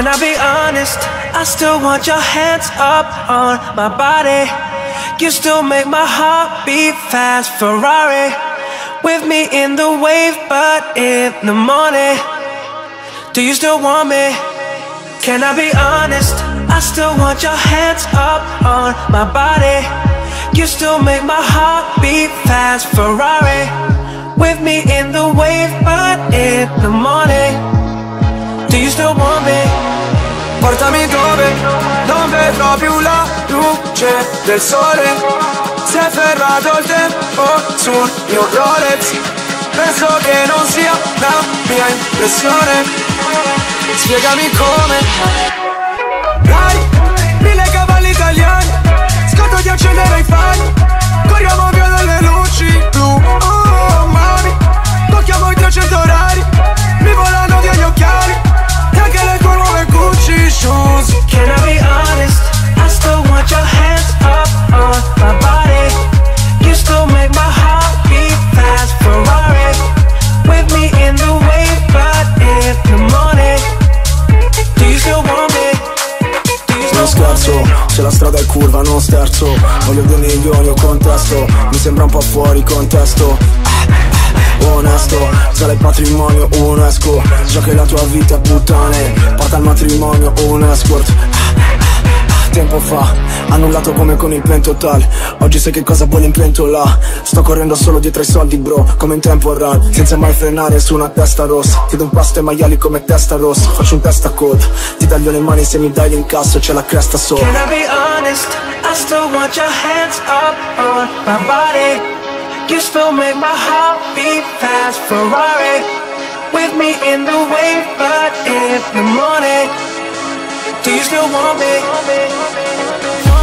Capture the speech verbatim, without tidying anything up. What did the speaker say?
Can I be honest? I still want your hands up on my body. You still make my heart beat fast. Ferrari, with me in the wave, but in the morning, do you still want me? Can I be honest? I still want your hands up on my body. You still make my heart beat fast. Ferrari, with me in the wave, but in the morning, do you still want me? Portami dove non vedrò più la luce del sole. Si è fermato il tempo sul mio Rolex. Penso che non sia la mia impressione. Spiegami come. Dai, mille cavalli italiani. Scatto di accendere i fari. Corriamo via dalle luci blu. Oh, mami, tocchiamo i trecento orari. Mi volano via gli occhiali. E anche le tue nuove Gucci shoes. Can I be honest? I still want your hands up on my body. You still make my heart beat fast. Ferrari, with me in the wave, but in the morning, do you still want me? Do you still want me? Non scherzo, se la strada è curva non sterzo. Voglio due milioni o contesto. Mi sembra un po' fuori contesto. Onesto, sale il patrimonio UNESCO. Già che la tua vita è puttane, porta al matrimonio un escort. Tempo fa, annullato come con il plan total. Oggi sai che cosa vuole impiantola. Sto correndo solo dietro ai soldi bro, come in tempo a run, senza mai frenare su una testa rossa. Ti do un pasto ai maiali come testa rossa. Faccio un testa cold, ti taglio le mani se mi dai l'incasso. C'è la cresta sopra. Can I be honest? I still want your hands up on my body. You still make my heart beat fast. Ferrari, with me in the wave, but in the morning, do you still want me?